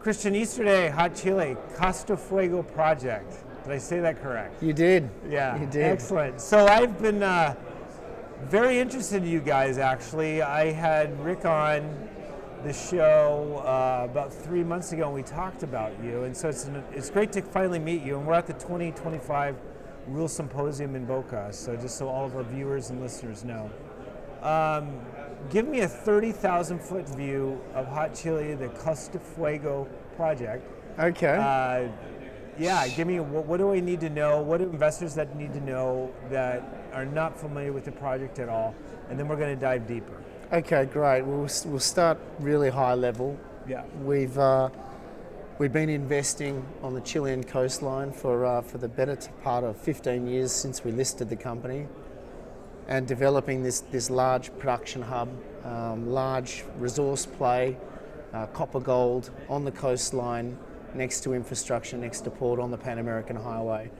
Christian Easterday, Hot Chili, Costa Fuego project. Did I say that correct? You did. Yeah, you did. Excellent. So I've been very interested in you guys, actually. I had Rick on the show about 3 months ago, and we talked about you. And so it's great to finally meet you. And we're at the 2025 Rule Symposium in Boca, so just so all of our viewers and listeners know. Give me a 30,000-foot view of Hot Chili, the Costa Fuego project. Okay. Yeah, give me, what do I need to know? What do investors that need to know that are not familiar with the project at all? And then we're going to dive deeper. Okay, great. We'll start really high level. Yeah. We've been investing on the Chilean coastline for the better part of 15 years since we listed the company, and developing this large production hub, large resource play, copper gold on the coastline, next to infrastructure, next to port on the Pan American Highway.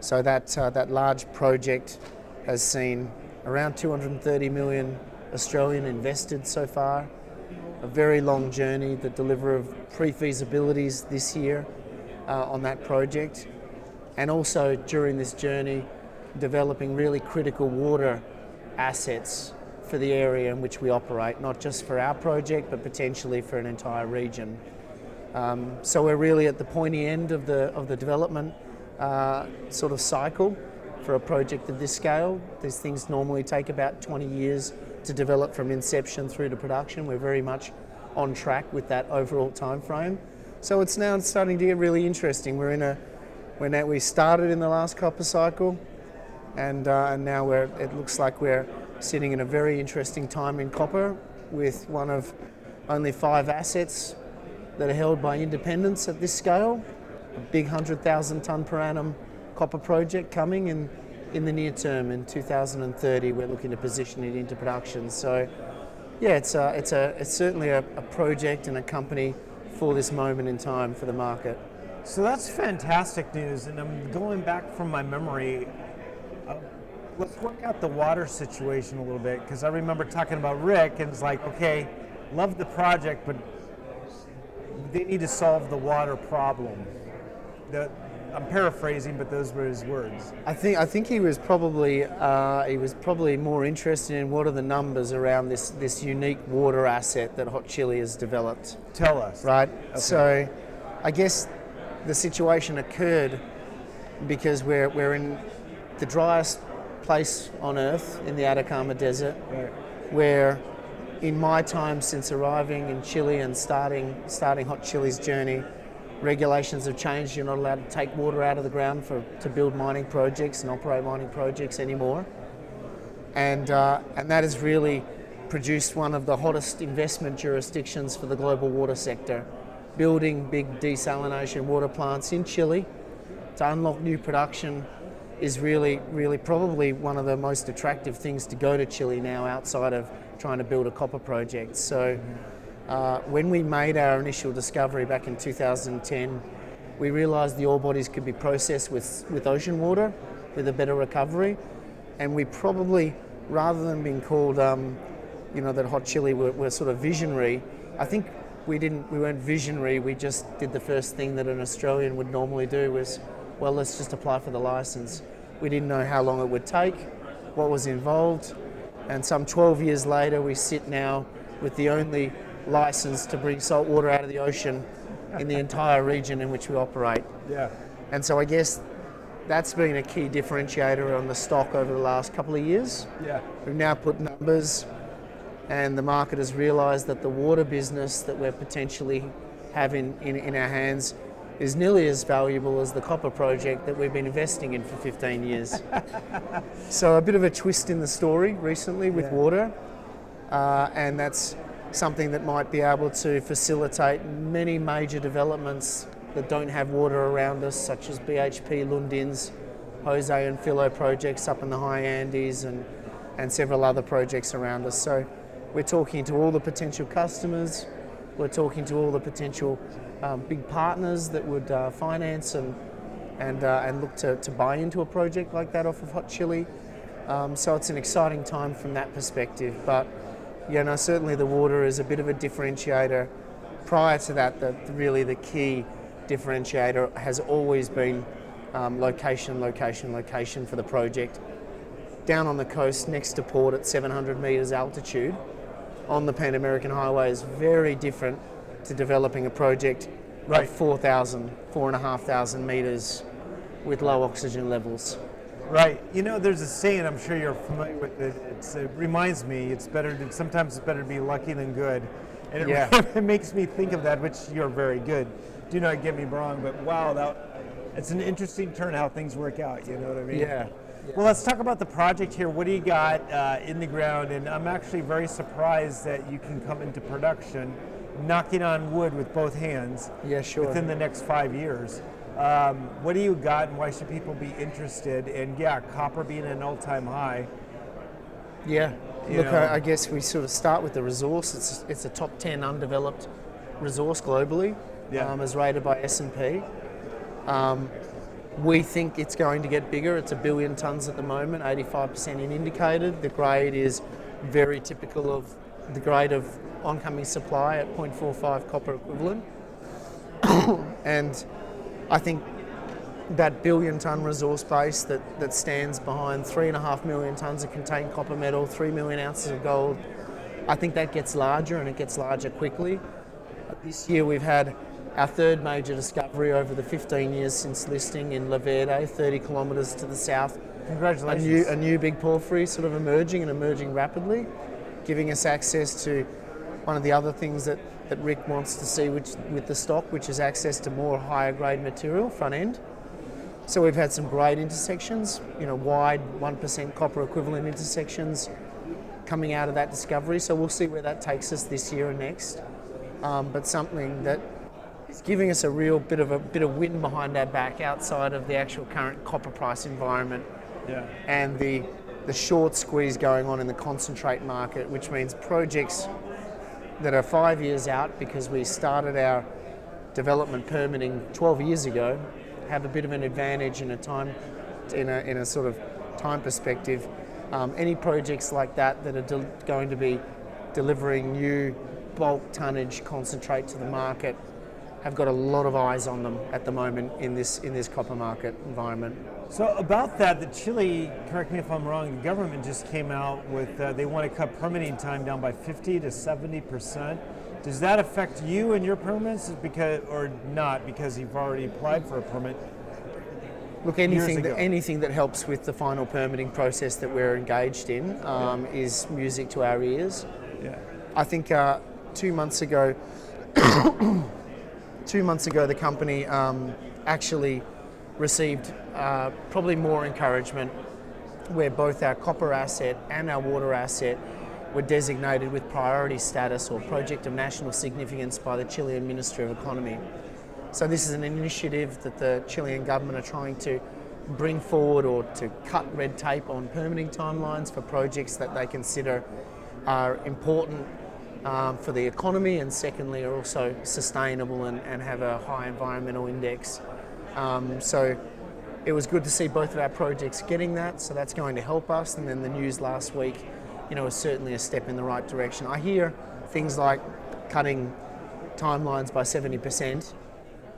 So that large project has seen around 230 million Australian invested so far. A very long journey, the delivery of pre-feasibilities this year on that project. And also during this journey, developing really critical water assets for the area in which we operate, not just for our project, but potentially for an entire region. So we're really at the pointy end of the development sort of cycle for a project of this scale. These things normally take about 20 years to develop from inception through to production. We're very much on track with that overall time frame. So it's now starting to get really interesting. We started in the last copper cycle, and now it looks like we're sitting in a very interesting time in copper, with one of only 5 assets that are held by independents at this scale. A big 100,000 tonne per annum copper project coming in the near term. In 2030, we're looking to position it into production. So yeah, it's certainly a project and a company for this moment in time for the market. So that's fantastic news, and I'm going back from my memory. Let's work out the water situation a little bit, because I remember talking about Rick, and it's like, okay, love the project, but they need to solve the water problem. I'm paraphrasing, but those were his words. I think he was probably more interested in what are the numbers around this unique water asset that Hot Chili has developed. Tell us. Right. Okay. So, I guess the situation occurred because we're in the driest place on Earth, in the Atacama Desert, right, where in my time since arriving in Chile and starting Hot Chili's journey, regulations have changed. You're not allowed to take water out of the ground to build mining projects and operate mining projects anymore. And that has really produced one of the hottest investment jurisdictions for the global water sector, building big desalination water plants in Chile to unlock new production is really, really probably one of the most attractive things to go to Chile now, outside of trying to build a copper project. So when we made our initial discovery back in 2010, we realized the ore bodies could be processed with ocean water, with a better recovery. And we probably, rather than being called, you know, that Hot Chili were sort of visionary, I think we weren't visionary, we just did the first thing that an Australian would normally do, was, well, let's just apply for the license. We didn't know how long it would take, what was involved, and some 12 years later, we sit now with the only license to bring salt water out of the ocean in the entire region in which we operate. Yeah. And so I guess that's been a key differentiator on the stock over the last couple of years. Yeah. We've now put numbers, and the market has realized that the water business that we're potentially having in our hands is nearly as valuable as the copper project that we've been investing in for 15 years. So a bit of a twist in the story recently with water, and that's something that might be able to facilitate many major developments that don't have water around us, such as BHP, Lundin's, Jose and Philo projects up in the High Andes, and several other projects around us. So we're talking to all the potential customers, we're talking to all the potential big partners that would finance and look to buy into a project like that off of Hot Chili. So it's an exciting time from that perspective. But yeah, no, certainly the water is a bit of a differentiator. Prior to that, really the key differentiator has always been location, location, location for the project. Down on the coast next to port at 700 metres altitude on the Pan American Highway is very different to developing a project at 4,000, 4,500 metres with low oxygen levels. Right. You know, there's a saying, I'm sure you're familiar with it. It reminds me, sometimes it's better to be lucky than good. And it, it makes me think of that, which you're very good. Do not get me wrong, but wow, it's an interesting turn how things work out, you know what I mean? Yeah. Well, let's talk about the project here. What do you got in the ground? And I'm actually very surprised that you can come into production, knocking on wood with both hands, within the next 5 years. What do you got and why should people be interested? And yeah, copper being an all-time high. Yeah, look, I guess we sort of start with the resource. It's a top 10 undeveloped resource globally, as rated by S&P. We think it's going to get bigger. It's 1 billion tonnes at the moment, 85% in indicated. The grade is very typical of the grade of oncoming supply at 0.45 copper equivalent. And I think that 1 billion tonne resource base that stands behind 3.5 million tonnes of contained copper metal, 3 million ounces of gold, I think that gets larger and it gets larger quickly. This year we've had our third major discovery over the 15 years since listing in La Verde, 30 kilometres to the south. Congratulations. A new big porphyry sort of emerging rapidly, giving us access to one of the other things that Rick wants to see with the stock, which is access to more higher grade material front end. So we've had some great intersections, wide 1% copper equivalent intersections coming out of that discovery. So we'll see where that takes us this year and next. But something that is giving us a real bit of wind behind our back outside of the actual current copper price environment and the short squeeze going on in the concentrate market, which means projects that are 5 years out, because we started our development permitting 12 years ago, have a bit of an advantage in a sort of time perspective. Any projects like that are going to be delivering new bulk tonnage concentrate to the market have got a lot of eyes on them at the moment in this copper market environment. So about that, the Chile, correct me if I'm wrong, the government just came out with, they want to cut permitting time down by 50 to 70%. Does that affect you and your permits or not, because you've already applied for a permit? Look, anything that helps with the final permitting process that we're engaged in is music to our ears. Yeah. I think 2 months ago, the company actually received probably more encouragement, where both our copper asset and our water asset were designated with priority status or project of national significance by the Chilean Ministry of Economy. So this is an initiative that the Chilean government are trying to bring forward, or to cut red tape on permitting timelines for projects that they consider are important for the economy, and secondly are also sustainable and have a high environmental index. So it was good to see both of our projects getting that, so that's going to help us. And then the news last week, is certainly a step in the right direction. I hear things like cutting timelines by 70%.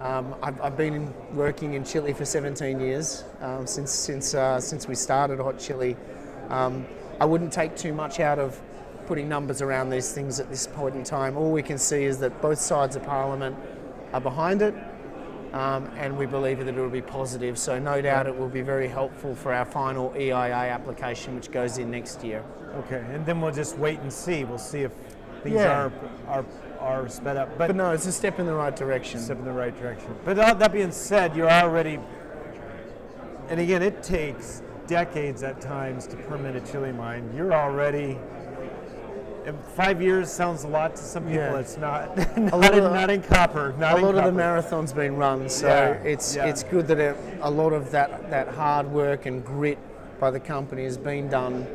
I've been working in Chile for 17 years, since we started Hot Chili. I wouldn't take too much out of putting numbers around these things at this point in time. All we can see is that both sides of Parliament are behind it, and we believe that it will be positive. So no doubt it will be very helpful for our final EIA application, which goes in next year. Okay, and then we'll just wait and see. We'll see if things are sped up. But no, it's a step in the right direction. Step in the right direction. But that being said, you're already, and again, it takes decades at times to permit a Chile mine. You're already. 5 years sounds a lot to some people. Yeah. It's not. Not in copper. A lot of the marathon's been run, so it's good that a lot of that hard work and grit by the company has been done,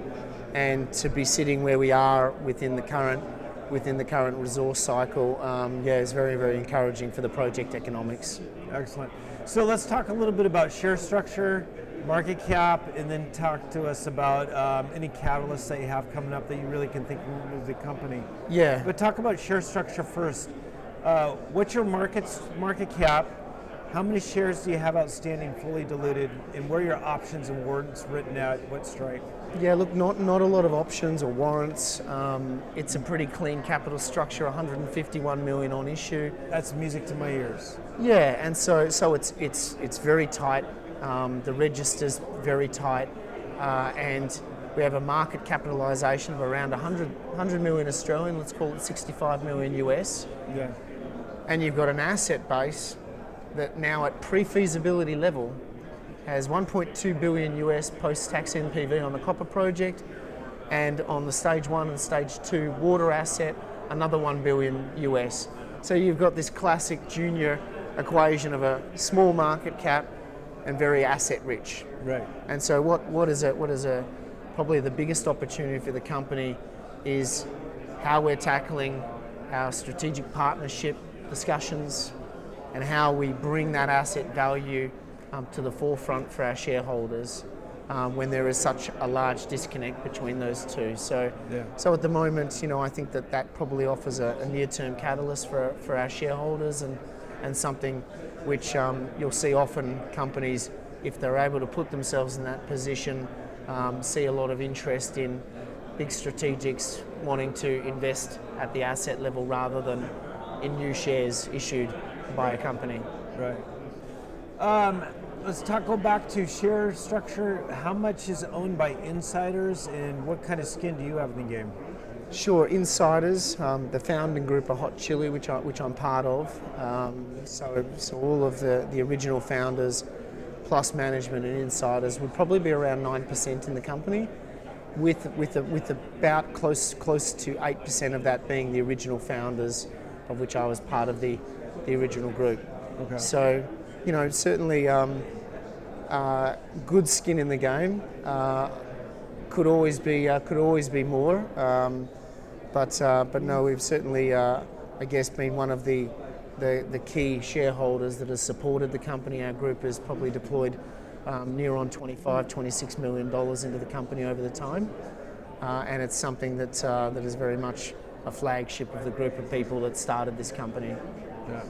and to be sitting where we are within the current resource cycle, is very, very encouraging for the project economics. Excellent. So let's talk a little bit about share structure. market cap, and then talk to us about any catalysts that you have coming up that you really can think will move the company. Yeah. But talk about share structure first. What's your market cap? How many shares do you have outstanding, fully diluted, and where are your options and warrants written at? What strike? Yeah, look, not a lot of options or warrants. It's a pretty clean capital structure, 151 million on issue. That's music to my ears. Yeah, and so it's very tight. The register's very tight, and we have a market capitalization of around 100 million Australian. Let's call it 65 million US. Yeah, and you've got an asset base that now at pre-feasibility level has 1.2 billion US post-tax NPV on the copper project, and on the stage 1 and stage 2 water asset, another 1 billion US. So you've got this classic junior equation of a small market cap and very asset rich. Right. And so what is probably the biggest opportunity for the company is how we're tackling our strategic partnership discussions, and how we bring that asset value to the forefront for our shareholders when there is such a large disconnect between those two. So, yeah. So at the moment, you know, I think that probably offers a near-term catalyst for our shareholders, and something which you'll see often companies, if they're able to put themselves in that position, see a lot of interest in big strategics wanting to invest at the asset level rather than in new shares issued by a company. Right. Let's go back to share structure. How much is owned by insiders, and what kind of skin do you have in the game? Sure, insiders, the founding group of Hot Chili, which I'm part of. So all of the original founders, plus management and insiders, would probably be around 9% in the company, with about close to 8% of that being the original founders, of which I was part of the original group. Okay. So, you know, certainly good skin in the game. Could always be more. But no, we've certainly, I guess, been one of the key shareholders that has supported the company. Our group has probably deployed near on $25–26 million into the company over the time, and it's something that is very much a flagship of the group of people that started this company. Yeah,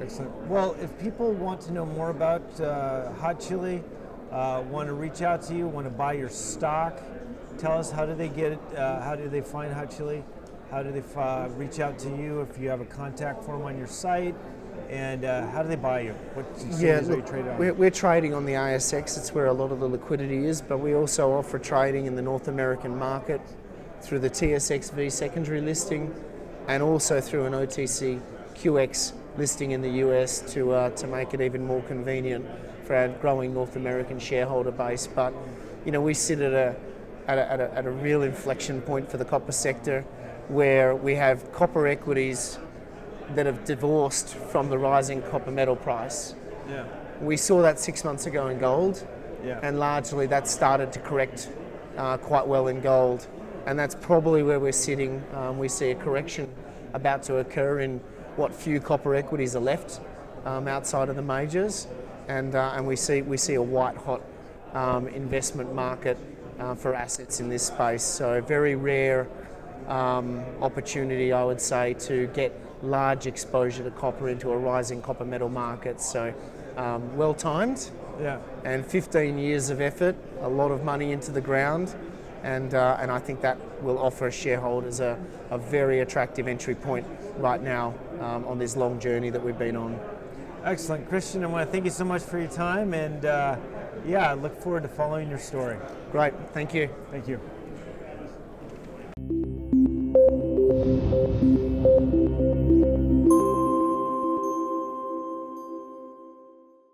excellent. Well, if people want to know more about Hot Chili, want to reach out to you, want to buy your stock, tell us, how do they get it? How do they find Hot Chili? How do they reach out to you if you have a contact form on your site? And how do they buy you? What trade on? We're trading on the ASX. It's where a lot of the liquidity is, but we also offer trading in the North American market through the TSXV secondary listing, and also through an OTC QX listing in the US to make it even more convenient for our growing North American shareholder base. But you know, we sit at a real inflection point for the copper sector, where we have copper equities that have divorced from the rising copper metal price. Yeah. We saw that 6 months ago in gold, yeah, and largely that started to correct quite well in gold, and that's probably where we're sitting. We see a correction about to occur in what few copper equities are left outside of the majors, and we see a white hot investment market for assets in this space. So very rare opportunity, I would say, to get large exposure to copper into a rising copper metal market. So well timed, yeah, and 15 years of effort, a lot of money into the ground, and I think that will offer shareholders a very attractive entry point right now on this long journey that we've been on. Excellent. Christian, I want to thank you so much for your time, and yeah, I look forward to following your story. Great. Thank you. Thank you.